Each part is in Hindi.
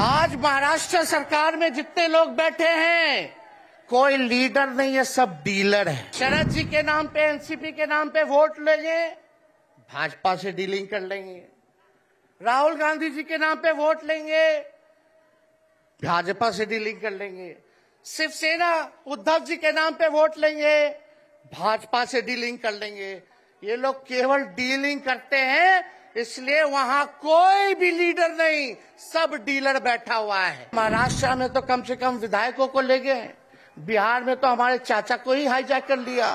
आज महाराष्ट्र सरकार में जितने लोग बैठे हैं कोई लीडर नहीं है, सब डीलर है। शरद जी के नाम पे, एनसीपी के नाम पे वोट लेंगे, भाजपा से डीलिंग कर लेंगे। राहुल गांधी जी के नाम पे वोट लेंगे, भाजपा से डीलिंग कर लेंगे। शिवसेना उद्धव जी के नाम पे वोट लेंगे, भाजपा से डीलिंग कर लेंगे। ये लोग केवल डीलिंग करते हैं, इसलिए वहाँ कोई भी लीडर नहीं, सब डीलर बैठा हुआ है। महाराष्ट्र में तो कम से कम विधायकों को ले गए, बिहार में तो हमारे चाचा को ही हाईजैक कर लिया।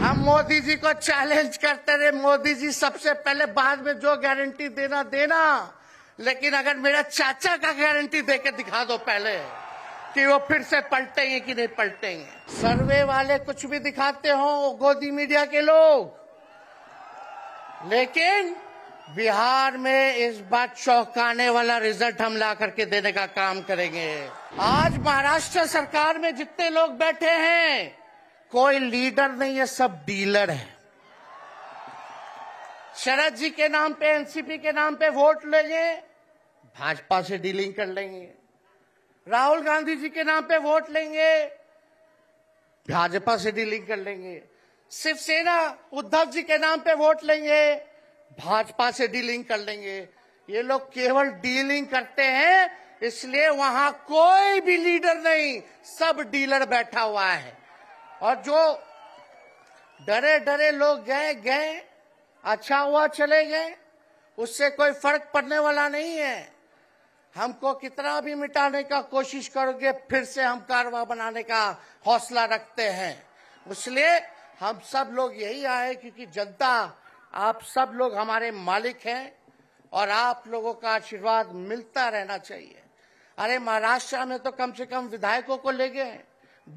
हम मोदी जी को चैलेंज करते रहे, मोदी जी सबसे पहले, बाद में जो गारंटी देना देना, लेकिन अगर मेरा चाचा का गारंटी देके दिखा दो पहले कि वो फिर से पलटेंगे कि नहीं पलटेंगे। सर्वे वाले कुछ भी दिखाते हो, गोदी मीडिया के लोग, लेकिन बिहार में इस बार चौंकाने वाला रिजल्ट हम ला करके देने का काम करेंगे। आज महाराष्ट्र सरकार में जितने लोग बैठे हैं कोई लीडर नहीं है, सब डीलर है। शरद जी के नाम पे, एनसीपी के नाम पे वोट लेंगे, भाजपा से डीलिंग कर लेंगे। राहुल गांधी जी के नाम पे वोट लेंगे, भाजपा से डीलिंग कर लेंगे। शिवसेना उद्धव जी के नाम पे वोट लेंगे, भाजपा से डीलिंग कर लेंगे। ये लोग केवल डीलिंग करते हैं, इसलिए वहाँ कोई भी लीडर नहीं, सब डीलर बैठा हुआ है। और जो डरे डरे लोग गए, अच्छा हुआ चले गए, उससे कोई फर्क पड़ने वाला नहीं है। हमको कितना भी मिटाने का कोशिश करोगे, फिर से हम कारवां बनाने का हौसला रखते हैं। इसलिए हम सब लोग यही आए, क्योंकि जनता, आप सब लोग हमारे मालिक हैं और आप लोगों का आशीर्वाद मिलता रहना चाहिए। अरे महाराष्ट्र में तो कम से कम विधायकों को ले गए,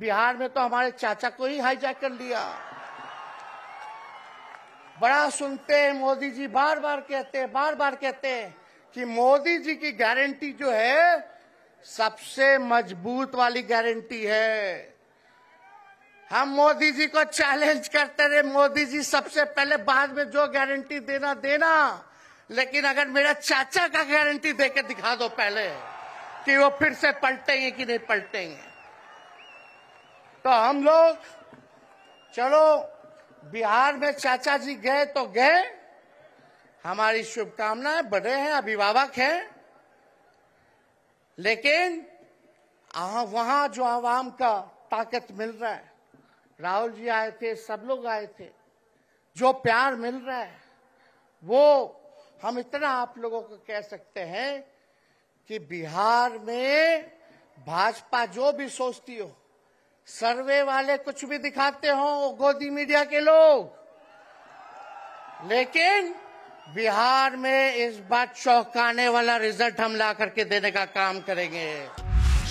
बिहार में तो हमारे चाचा को ही हाईजैक कर लिया। बड़ा सुनते हैं मोदी जी, बार बार कहते हैं कि मोदी जी की गारंटी जो है सबसे मजबूत वाली गारंटी है। हम मोदी जी को चैलेंज करते रहे, मोदी जी सबसे पहले, बाद में जो गारंटी देना देना, लेकिन अगर मेरा चाचा का गारंटी देके दिखा दो पहले कि वो फिर से पलटेंगे कि नहीं पलटेंगे। तो हम लोग, चलो बिहार में चाचा जी गए तो गए, हमारी शुभकामनाएं, बड़े हैं, अभिभावक हैं, लेकिन वहां जो आवाम का ताकत मिल रहा है, राहुल जी आए थे, सब लोग आए थे, जो प्यार मिल रहा है वो हम इतना आप लोगों को कह सकते हैं कि बिहार में भाजपा जो भी सोचती हो, सर्वे वाले कुछ भी दिखाते हो, गोदी मीडिया के लोग, लेकिन बिहार में इस बार चौंकाने वाला रिजल्ट हम ला करके देने का काम करेंगे।